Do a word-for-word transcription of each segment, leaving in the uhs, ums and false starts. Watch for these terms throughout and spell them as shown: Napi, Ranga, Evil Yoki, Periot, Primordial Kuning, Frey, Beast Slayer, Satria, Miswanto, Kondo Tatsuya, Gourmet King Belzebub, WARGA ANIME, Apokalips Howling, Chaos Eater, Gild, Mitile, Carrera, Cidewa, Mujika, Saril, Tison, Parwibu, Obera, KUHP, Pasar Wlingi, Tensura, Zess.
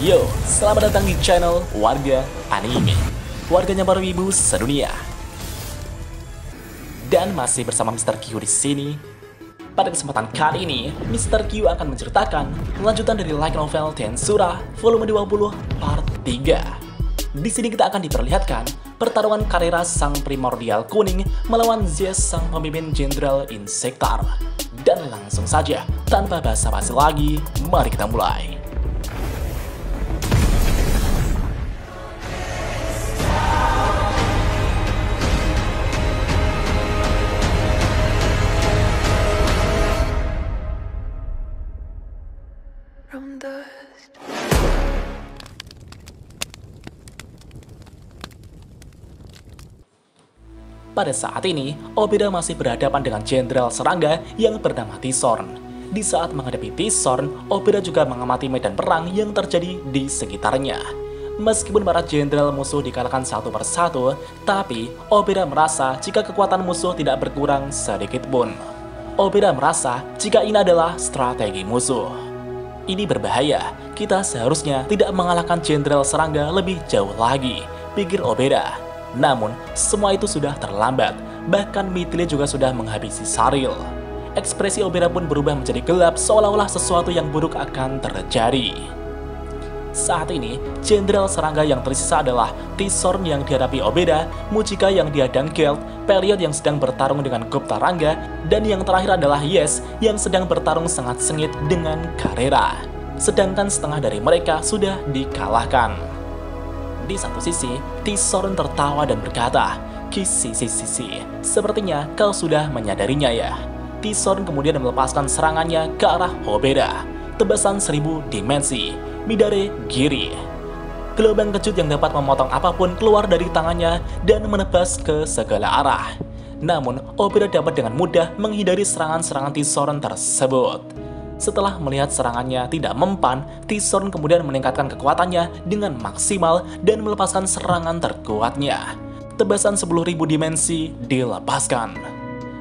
Yo, selamat datang di channel Warga Anime, warganya Parwibu sedunia. Dan masih bersama Mister Q di sini. Pada kesempatan kali ini, Mister Q akan menceritakan lanjutan dari light novel Tensura volume dua puluh part tiga. Di sini kita akan diperlihatkan pertarungan Carrera sang Primordial Kuning melawan Zess sang pemimpin Jenderal Insektar. Dan langsung saja, tanpa basa-basi lagi, mari kita mulai. Pada saat ini, Obera masih berhadapan dengan Jenderal Serangga yang bernama Tisorn. Di saat menghadapi Tisorn, Obera juga mengamati medan perang yang terjadi di sekitarnya. Meskipun para jenderal musuh dikalahkan satu persatu, tapi Obera merasa jika kekuatan musuh tidak berkurang sedikitpun. Obera merasa jika ini adalah strategi musuh. Ini berbahaya, kita seharusnya tidak mengalahkan Jenderal Serangga lebih jauh lagi, pikir Obera. Namun, semua itu sudah terlambat, bahkan Mitile juga sudah menghabisi Saril. Ekspresi Obera pun berubah menjadi gelap seolah-olah sesuatu yang buruk akan terjadi. Saat ini, Jenderal Serangga yang tersisa adalah Tisorn yang dihadapi Obera, Mujika yang dihadang Gild, Periot yang sedang bertarung dengan Gobta Ranga, dan yang terakhir adalah Yes yang sedang bertarung sangat sengit dengan Carrera. Sedangkan setengah dari mereka sudah dikalahkan. Di satu sisi, Tisorn tertawa dan berkata, "Kisisisisi, sepertinya kau sudah menyadarinya ya." Tisorn kemudian melepaskan serangannya ke arah Obera. Tebasan seribu dimensi, Midare Giri. Gelombang kejut yang dapat memotong apapun keluar dari tangannya dan menebas ke segala arah. Namun, Obera dapat dengan mudah menghindari serangan-serangan Tisorn tersebut. Setelah melihat serangannya tidak mempan, Tisorn kemudian meningkatkan kekuatannya dengan maksimal dan melepaskan serangan terkuatnya. Tebasan sepuluh ribu dimensi dilepaskan.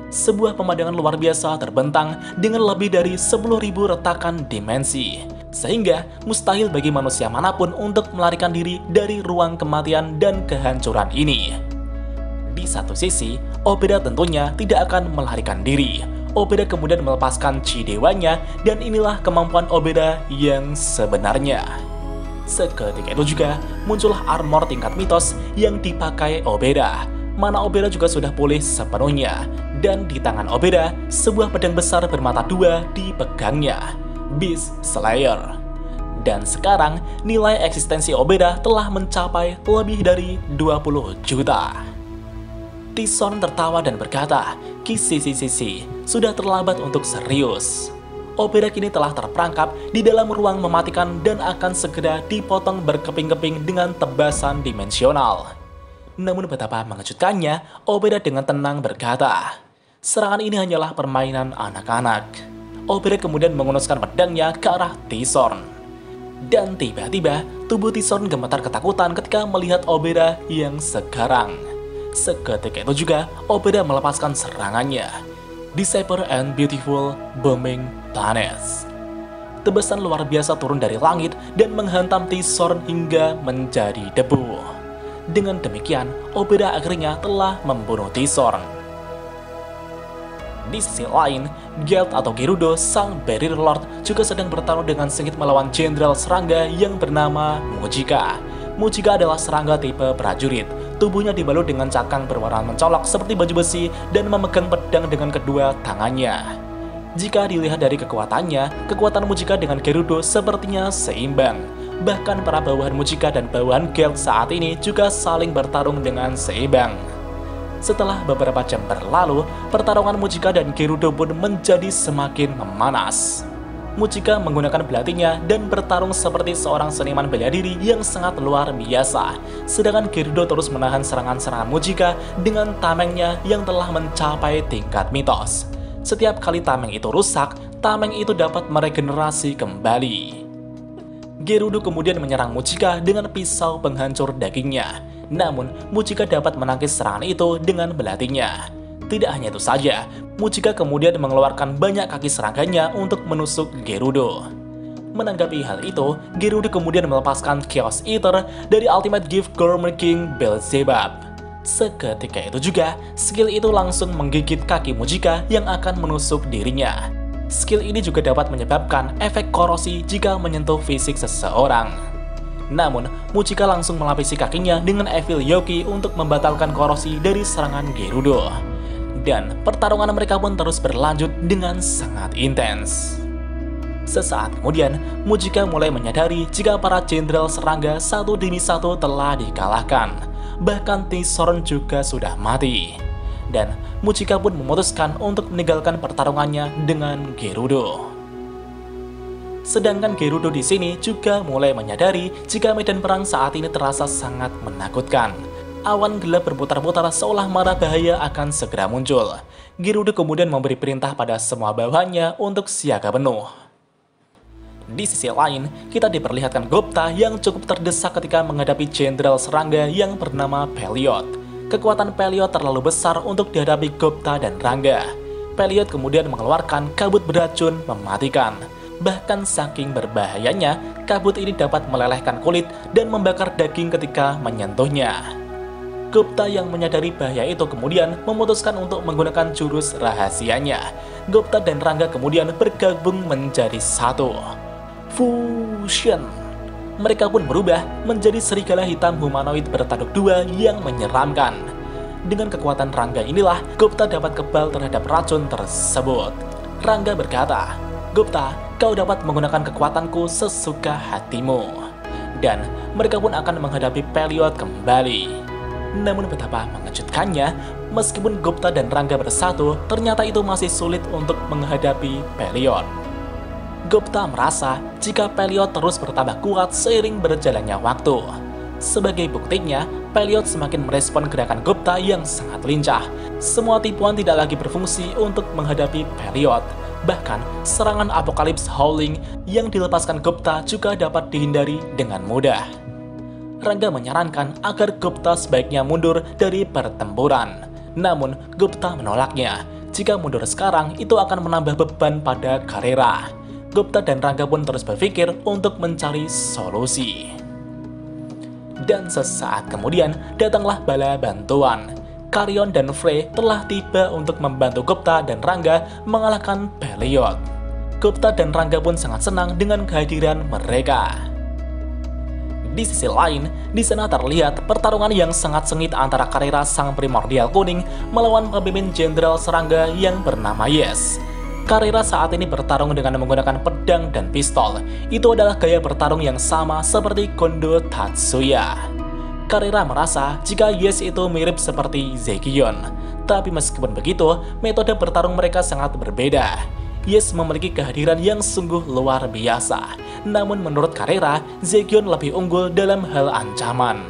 Sebuah pemandangan luar biasa terbentang dengan lebih dari sepuluh ribu retakan dimensi. Sehingga mustahil bagi manusia manapun untuk melarikan diri dari ruang kematian dan kehancuran ini. Di satu sisi, Obera tentunya tidak akan melarikan diri. Obera kemudian melepaskan Cidewanya, dan inilah kemampuan Obera yang sebenarnya. Seketika itu juga, muncullah armor tingkat mitos yang dipakai Obera. Mana Obera juga sudah pulih sepenuhnya. Dan di tangan Obera, sebuah pedang besar bermata dua dipegangnya, Beast Slayer. Dan sekarang, nilai eksistensi Obera telah mencapai lebih dari dua puluh juta. Tisorn tertawa dan berkata, "Kisisisisi, sudah terlambat untuk serius." Obera kini telah terperangkap di dalam ruang mematikan dan akan segera dipotong berkeping-keping dengan tebasan dimensional. Namun betapa mengejutkannya, Obera dengan tenang berkata, "Serangan ini hanyalah permainan anak-anak." Obera kemudian mengulurkan pedangnya ke arah Tisorn. Dan tiba-tiba, tubuh Tisorn gemetar ketakutan ketika melihat Obera yang sekarang. Seketika itu juga, Obera melepaskan serangannya. Disciple and Beautiful Bombing Tanes. Tebasan luar biasa turun dari langit dan menghantam Tisorn hingga menjadi debu. Dengan demikian, Obera akhirnya telah membunuh Tisorn. Di sisi lain, Gild atau Gerudo sang Barrier Lord juga sedang bertarung dengan sengit melawan Jenderal Serangga yang bernama Mujika. Mujika adalah serangga tipe prajurit. Tubuhnya dibalut dengan cakang berwarna mencolok seperti baju besi dan memegang pedang dengan kedua tangannya. Jika dilihat dari kekuatannya, kekuatan Mujika dengan Gerudo sepertinya seimbang. Bahkan para bawahan Mujika dan bawahan Gild saat ini juga saling bertarung dengan seimbang. Setelah beberapa jam berlalu, pertarungan Mujika dan Gerudo pun menjadi semakin memanas. Mujika menggunakan belatinya dan bertarung seperti seorang seniman bela diri yang sangat luar biasa. Sedangkan Gerudo terus menahan serangan-serangan Mujika dengan tamengnya yang telah mencapai tingkat mitos. Setiap kali tameng itu rusak, tameng itu dapat meregenerasi kembali. Gerudo kemudian menyerang Mujika dengan pisau penghancur dagingnya. Namun, Mujika dapat menangkis serangan itu dengan belatinya. Tidak hanya itu saja, Mujika kemudian mengeluarkan banyak kaki serangganya untuk menusuk Gerudo. Menanggapi hal itu, Gerudo kemudian melepaskan Chaos Eater dari Ultimate Gift Gourmet King Belzebub. Seketika itu juga, skill itu langsung menggigit kaki Mujika yang akan menusuk dirinya. Skill ini juga dapat menyebabkan efek korosi jika menyentuh fisik seseorang. Namun, Mujika langsung melapisi kakinya dengan Evil Yoki untuk membatalkan korosi dari serangan Gerudo. Dan pertarungan mereka pun terus berlanjut dengan sangat intens. Sesaat kemudian, Mujika mulai menyadari jika para jenderal serangga satu demi satu telah dikalahkan. Bahkan Tisorn juga sudah mati. Dan Mujika pun memutuskan untuk meninggalkan pertarungannya dengan Gerudo. Sedangkan Gerudo di sini juga mulai menyadari jika medan perang saat ini terasa sangat menakutkan. Awan gelap berputar-putar seolah mara bahaya akan segera muncul. Gerudo kemudian memberi perintah pada semua bawahannya untuk siaga penuh. Di sisi lain, kita diperlihatkan Gobta yang cukup terdesak ketika menghadapi jenderal serangga yang bernama Peliod. Kekuatan Peliod terlalu besar untuk dihadapi Gobta dan Ranga. Peliod kemudian mengeluarkan kabut beracun mematikan. Bahkan saking berbahayanya, kabut ini dapat melelehkan kulit dan membakar daging ketika menyentuhnya. Gobta yang menyadari bahaya itu kemudian memutuskan untuk menggunakan jurus rahasianya. Gobta dan Ranga kemudian bergabung menjadi satu. Fusion. Mereka pun berubah menjadi serigala hitam humanoid bertanduk dua yang menyeramkan. Dengan kekuatan Ranga inilah, Gobta dapat kebal terhadap racun tersebut. Ranga berkata, "Gobta, kau dapat menggunakan kekuatanku sesuka hatimu." Dan mereka pun akan menghadapi Peliod kembali. Namun betapa mengejutkannya, meskipun Gobta dan Ranga bersatu, ternyata itu masih sulit untuk menghadapi Peliod. Gobta merasa jika Peliod terus bertambah kuat seiring berjalannya waktu. Sebagai buktinya, Peliod semakin merespon gerakan Gobta yang sangat lincah. Semua tipuan tidak lagi berfungsi untuk menghadapi Peliod. Bahkan, serangan Apokalips Howling yang dilepaskan Gobta juga dapat dihindari dengan mudah. Ranga menyarankan agar Gobta sebaiknya mundur dari pertempuran. Namun, Gobta menolaknya. Jika mundur sekarang, itu akan menambah beban pada Carrera. Gobta dan Ranga pun terus berpikir untuk mencari solusi. Dan sesaat kemudian, datanglah bala bantuan. Carrion dan Frey telah tiba untuk membantu Gobta dan Ranga mengalahkan Peliod. Gobta dan Ranga pun sangat senang dengan kehadiran mereka. Di sisi lain, di sana terlihat pertarungan yang sangat sengit antara Carrera sang Primordial Kuning melawan pemimpin jenderal serangga yang bernama Zess. Carrera saat ini bertarung dengan menggunakan pedang dan pistol. Itu adalah gaya bertarung yang sama seperti Kondo Tatsuya. Carrera merasa jika Zess itu mirip seperti Zegion. Tapi meskipun begitu, metode bertarung mereka sangat berbeda. Zess memiliki kehadiran yang sungguh luar biasa. Namun menurut Carrera, Zegion lebih unggul dalam hal ancaman.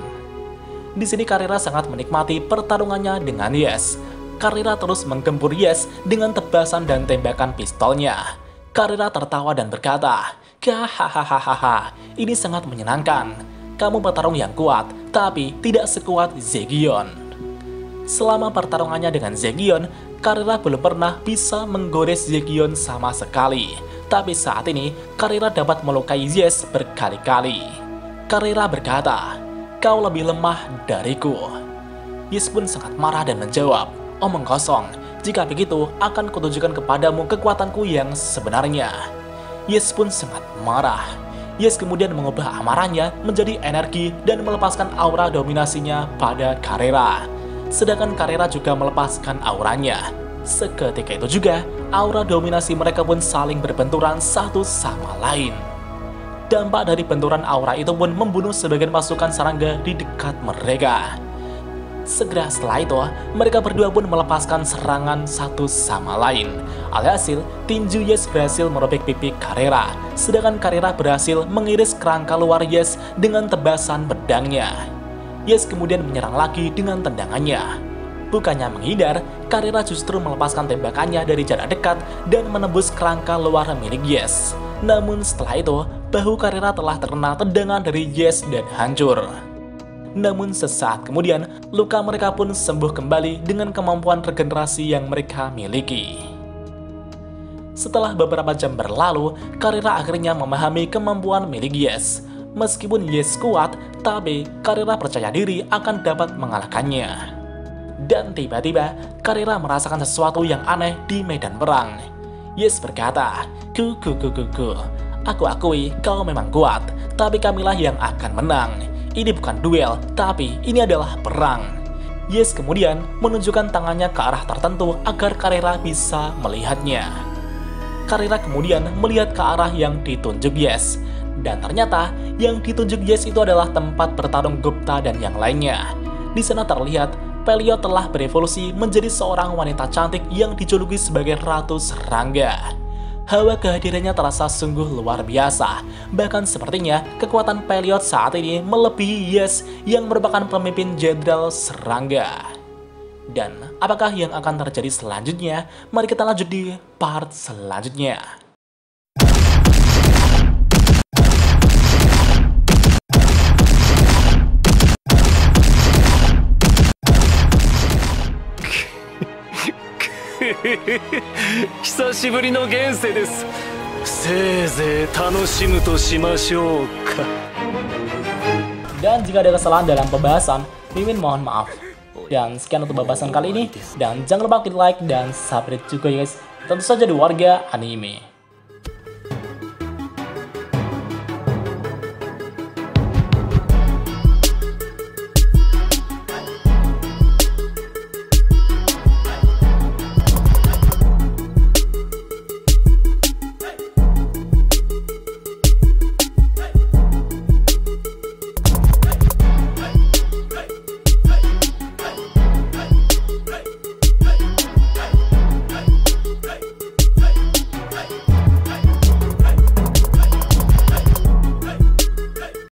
Di sini Carrera sangat menikmati pertarungannya dengan Zess. Carrera terus menggempur Zess dengan tebasan dan tembakan pistolnya. Carrera tertawa dan berkata, "Hahaha, ini sangat menyenangkan. Kamu petarung yang kuat, tapi tidak sekuat Zegion." Selama pertarungannya dengan Zegion, Carrera belum pernah bisa menggores Zegion sama sekali. Tapi saat ini, Carrera dapat melukai Zess berkali-kali. Carrera berkata, "Kau lebih lemah dariku." Zess pun sangat marah dan menjawab, "Omong kosong, jika begitu akan kutunjukkan kepadamu kekuatanku yang sebenarnya." Zess pun sangat marah. Zess kemudian mengubah amarahnya menjadi energi dan melepaskan aura dominasinya pada Carrera. Sedangkan Carrera juga melepaskan auranya. Seketika itu juga, aura dominasi mereka pun saling berbenturan satu sama lain. Dampak dari benturan aura itu pun membunuh sebagian pasukan serangga di dekat mereka. Segera setelah itu, mereka berdua pun melepaskan serangan satu sama lain. Alhasil, tinju Zess berhasil merobek pipi Carrera, sedangkan Carrera berhasil mengiris kerangka luar Zess dengan tebasan pedangnya. Zess kemudian menyerang lagi dengan tendangannya. Bukannya menghindar, Carrera justru melepaskan tembakannya dari jarak dekat dan menembus kerangka luar milik Zess. Namun setelah itu, bahu Carrera telah terkena tendangan dari Zess dan hancur. Namun sesaat kemudian, luka mereka pun sembuh kembali dengan kemampuan regenerasi yang mereka miliki. Setelah beberapa jam berlalu, Carrera akhirnya memahami kemampuan milik Yes. Meskipun Yes kuat, tapi Carrera percaya diri akan dapat mengalahkannya. Dan tiba-tiba, Carrera merasakan sesuatu yang aneh di medan perang. Yes berkata, "Ku, ku, ku, ku, ku. Aku akui kau memang kuat, tapi kamilah yang akan menang. Ini bukan duel, tapi ini adalah perang." Yes kemudian menunjukkan tangannya ke arah tertentu agar Carrera bisa melihatnya. Carrera kemudian melihat ke arah yang ditunjuk Yes. Dan ternyata yang ditunjuk Yes itu adalah tempat bertarung Gobta dan yang lainnya. Di sana terlihat Peliod telah berevolusi menjadi seorang wanita cantik yang dijuluki sebagai Ratu Serangga. Hawa kehadirannya terasa sungguh luar biasa. Bahkan sepertinya kekuatan Peliod saat ini melebihi Yes yang merupakan pemimpin Jenderal Serangga. Dan apakah yang akan terjadi selanjutnya? Mari kita lanjut di part selanjutnya. Dan jika ada kesalahan dalam pembahasan, Mimin mohon maaf. Dan sekian untuk pembahasan kali ini. Dan jangan lupa klik like dan subscribe juga guys. Tentu saja di Warga Anime.